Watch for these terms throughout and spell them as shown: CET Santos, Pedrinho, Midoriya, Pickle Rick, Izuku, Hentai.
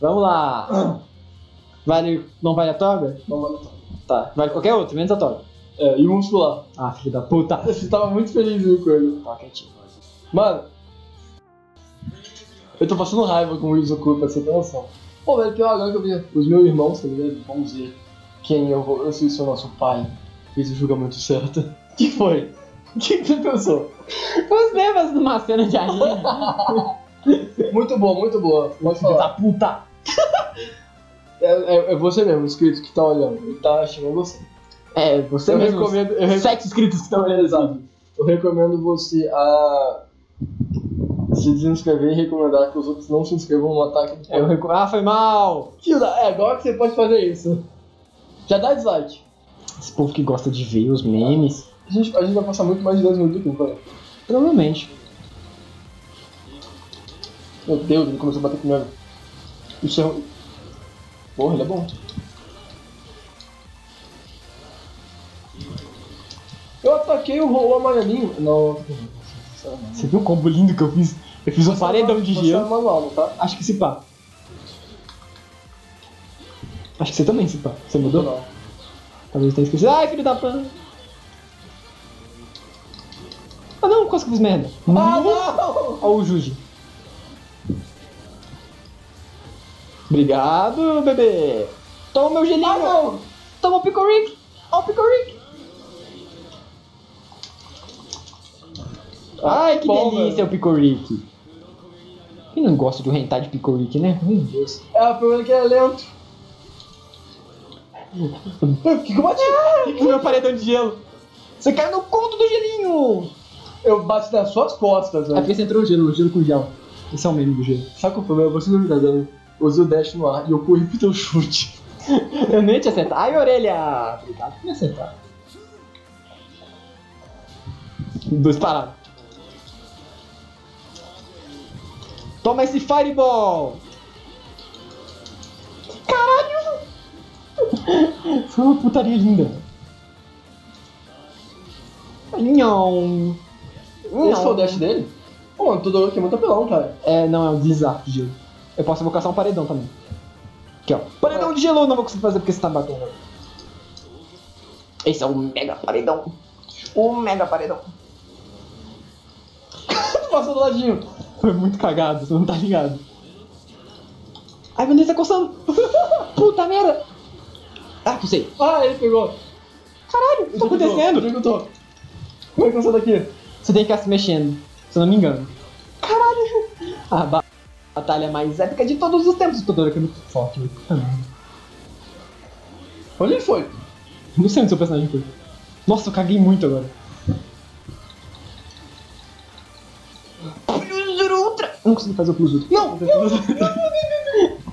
Vamos lá. Vale não vale a toga? Não vale a toga. Tá, vale qualquer outro, menos a toga. É, e o muscular. Ah, filho da puta. Você tava muito felizinho com ele. Tá quietinho. Mano, eu tô passando raiva com o Izuku, pra você ter noção. Pô, velho, pior agora que eu vi os meus irmãos, tá ligado? Vão dizer quem eu vou. Eu sei se é o nosso pai. Fez o julgamento certo. O que foi? O que você pensou? Os nervos numa cena de anime. Muito boa, muito boa. Pode falar. Da puta! É você mesmo, o inscrito que tá olhando. Ele tá chamando você. É, você eu mesmo. Recomendo... 7 inscritos que estão olhando, exato. Eu recomendo você a se desinscrever e recomendar que os outros não se inscrevam no ataque do cara. Ah, foi mal! É, agora que você pode fazer isso. Já dá dislike. Esse povo que gosta de ver os memes. A gente vai passar muito mais de 10 minutos do tempo, provavelmente. Meu Deus, ele começou a bater comigo. Isso é... Porra, ele é bom. Eu ataquei o rolo amarelinho. Não. Você viu o combo lindo que eu fiz? Eu fiz um paredão de gelo. Tá? Acho que se pá. Acho que você também se pá. Você mudou? Não. Talvez tenha esquecido. Ai, filho da pan. Ah, não, quase que eu fiz merda. Ah, não! Olha o Juji. Obrigado, bebê. Toma meu gelinho. Ah, não! Toma o Picorik. Olha o Picorik. Ai, que bom, delícia, velho. O Picorik. Quem não gosta de um hentai de Picorik, né? Meu Deus. É, o problema é que ele é lento. Que eu bati? Que meu paredão de gelo. Você caiu no conto do gelinho. Eu bati nas suas costas, velho. É porque você entrou o gelo com gel. Esse é o meme do gelo. Sabe qual o problema? Você não me tá dando. Usei o dash no ar e eu corri pro teu chute. Eu nem te acertar. Ai, orelha. Obrigado por me acertar. Dois parados. Toma esse Fireball! Caralho! Foi uma putaria linda. Nham. Esse foi o dash dele? Pô, mano, todo aqui é muito apelão, cara. É, não, é um desastre, gelo. Eu posso invocar só um paredão também. Aqui, ó. Paredão de gelo eu não vou conseguir fazer porque você tá batendo. Esse é o mega paredão. O mega paredão. Passou do ladinho. Foi muito cagado, você não tá ligado. Ai, meu Deus, tá coçando. Puta merda. Ah, cocei. Ah, ele pegou. Caralho, o que tá acontecendo? Como é que eu sou daqui? Você tem que ficar se mexendo, se eu não me engano. Caralho. Ah, batalha mais épica de todos os tempos. Tô dando aqui muito forte. Onde ele foi? Não sei onde seu personagem foi. Nossa, eu caguei muito agora. Ultra! Não consegui fazer o Plus Ultra. Não!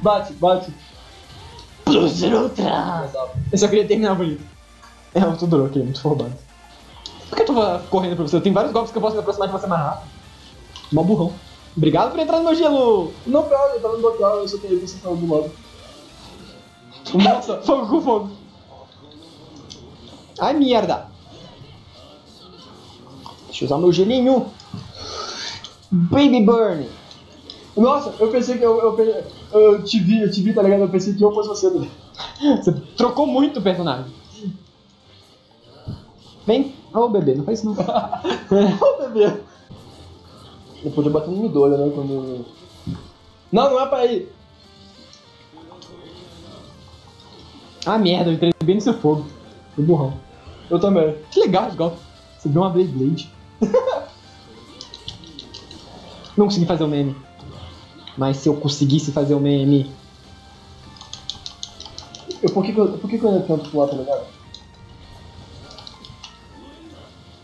Bate. Plus Ultra! Eu só queria terminar bonito. É, eu tô duro aqui, muito roubado. Por que eu tô correndo pra você? Tem vários golpes que eu posso me aproximar de você mais rápido. Mó burrão. Obrigado por entrar no meu gelo! Não, pera, eu tava no bloqueado, eu só queria ver se tava do lado. Nossa! Fogo com fogo! Ai, merda! Deixa eu usar meu gelinho! Baby Burn! Nossa, eu pensei que eu te vi, tá ligado? Eu pensei que eu fosse você, né? Você trocou muito o personagem. Vem! Ô, oh, bebê, não faz isso não. Ô, oh, bebê! Eu podia bater no Midoriya, né, quando... Não é pra ir! Ah, merda, eu entrei bem no seu fogo. Foi burrão. Eu também. Que legal, igual. Você deu uma Blade. Não consegui fazer o meme. Mas se eu conseguisse fazer o meme... Por que eu ainda tanto pro lado, tá ligado?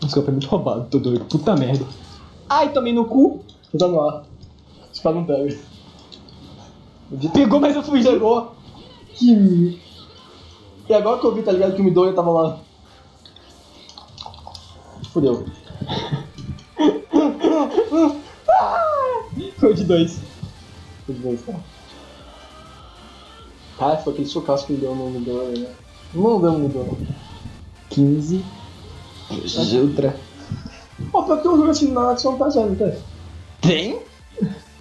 Esse golpe é muito roubado, tô doido. Puta merda. Ai, tomei no cu. Você tá no ar. Espada não pega. Pegou, mas eu fugi. Pegou. Que... E agora que eu vi, tá ligado, que o Midoriya tava lá. Fudeu. Foi de dois, tá? Ah, foi aquele socaço que ele deu no Midoriya, né? Não deu no Midoriya. 15. Ultra. Pô, pior que tem um jogo assim na ação, tá, já, não tem? Tem?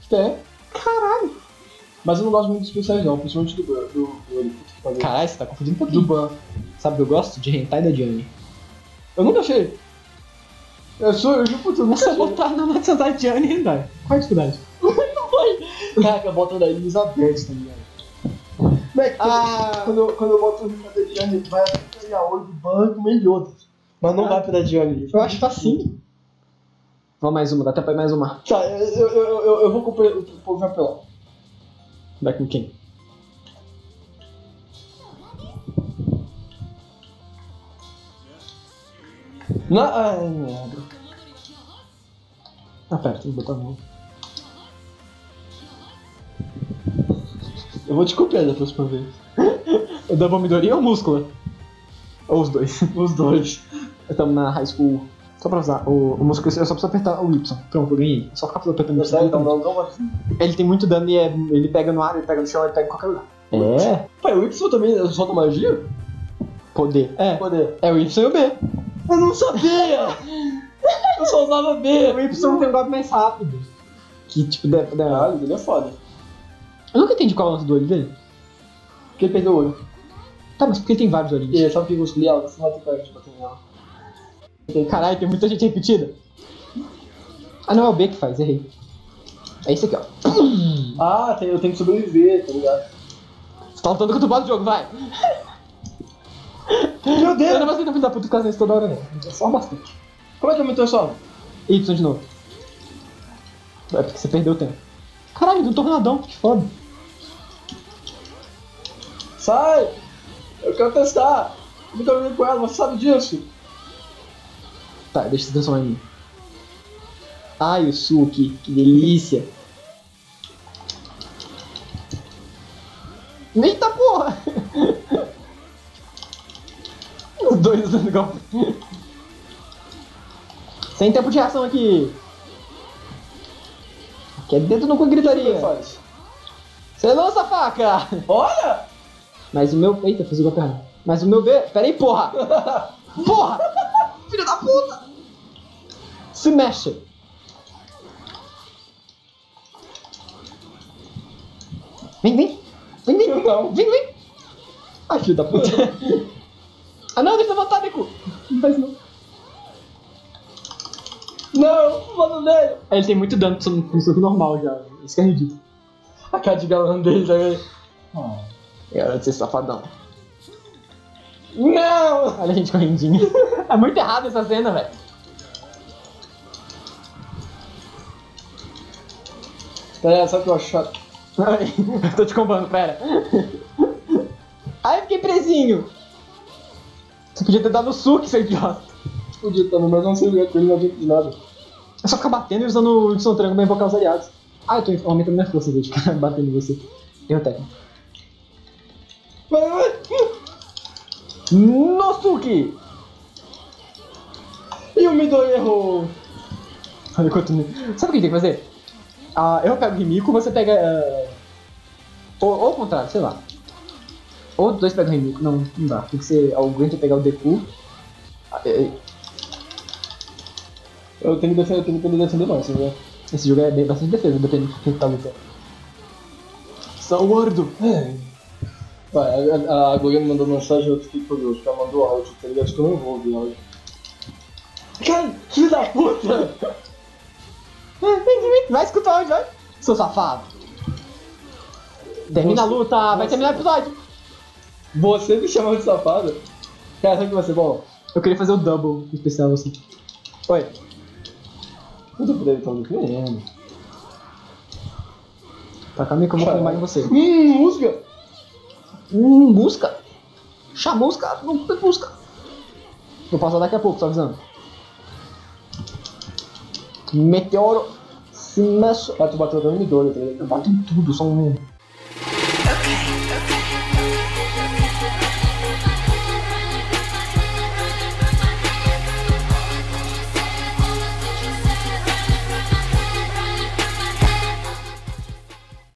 Tem. Caralho. Mas eu não gosto muito dos especiais não, principalmente do Ban. Caralho, você tá confundindo um pouquinho. Do Ban. Sabe, eu gosto de Hentai da Johnny. Eu nunca achei. Eu juro por tudo, eu nunca achei. Você botar na Matsuda Johnny e Hentai. Qual é a dificuldade? Não vai. Caraca, eu boto na Elizabeth também. Moleque, quando eu boto na Johnny, vai até pegar olho do banco melhor. Mas não vai pra Johnny. Eu acho facinho. Vamos mais uma, dá até pra ir mais uma. Tá, eu vou comprar o povo vai pra lá. Vai com quem? Não, ai, merda. Ah, pera, tem que botar a mão. Eu vou te copiar da próxima vez. O da Vomidoria ou Múscula? Ou os dois? Os dois. Estamos na high school. Só pra usar o músculo, eu só preciso apertar o Y. Pronto, eu ganhei. Só ficar apertando o Y. Ele tem muito dano e ele pega no ar, ele pega no chão, ele pega em qualquer lugar. É? Pai, o Y também solta magia? Poder. É. Poder. É o Y e o B. Eu não sabia! Eu só usava B. O Y tem um golpe mais rápido. Que tipo, ele é foda. Eu nunca entendi qual é o lance do olho dele. Porque ele perdeu o olho. Tá, mas porque ele tem vários olhinhos. É, só que eu escolhi algo, senão tem perto pra terminar. Caralho, tem muita gente repetida. Ah, não, é o B que faz, errei. É isso aqui, ó. Ah, eu tenho que sobreviver, tá ligado? Você tá lutando contra o boss do jogo, vai! Meu Deus! Eu não vou tentar puta por causa disso toda hora, não. É só bastante. Como é que aumentou só? Y de novo. É porque você perdeu o tempo. Caralho, do tornadão, que foda. Sai! Eu quero testar! Eu nunca me vi com ela, você sabe disso? Tá, deixa eu transformar em mim. Ai, o suki, que delícia. Eita porra! Os dois usando golpe. Sem tempo de reação aqui. Aqui é dentro não com gritaria. Você lança a faca! Olha! Mas o meu... Eita, fiz o golpe errado. Mas o meu B... Pera aí, porra! Porra! Filho da puta! Se mexe! Vem, vem! Vem, vem! Vem, vem! Ai, filho da puta! Ah, não! Deixa eu voltar, Deku! Não faz não! Não! Mano nele! Ele tem muito dano com o soco normal já. Isso que é ridículo. A cara de galã dele também. É hora de ser safadão. Não! Olha a gente correndinho. É muito errado essa cena, velho. Pera, sabe o que eu acho chato? Eu tô te combando, pera. Ai, eu fiquei presinho. Você podia ter dado o suco, seu idiota. Podia também, mas não sei ligar com ele, não adianta de nada. É só ficar batendo e usando o Wilson Trango pra invocar os aliados. Ah, eu tô aumentando minha força de ficar batendo em você. Erro técnico. Nosuki! E o Midori errou! Olha quanto. Sabe o que tem que fazer? Ah, eu pego o Rimiko, você pega. Ou o contrário, sei lá. Ou os dois pegam o Rimiko. Não, não dá. Tem que ser alguém que pegar o Deku. Eu tenho que defender, eu tenho que poder defender mais, né? Esse jogo é bem, bastante defesa, depende de quem tá lutando. Sou gordo! A Goya me mandou mensagem, eu fiquei curioso, ela mandou áudio, tá ligado? Acho que eu não vou ouvir áudio. Cara, filho da puta! Vai escutar áudio, vai! Seu safado! Termina a luta, vai terminar o episódio! Você me chamou de safado? Cara, sabe o que vai ser bom? Eu queria fazer o double especial assim. Oi! Eu tô por aí, então, querendo. Tá, calma aí que eu vou filmar em você. Música! Busca! Chamou os caras, não busca! Vou passar daqui a pouco, só avisando. Meteoro! Se mexe! Ah, tu bateu no Midori, eu bato em tudo, só um.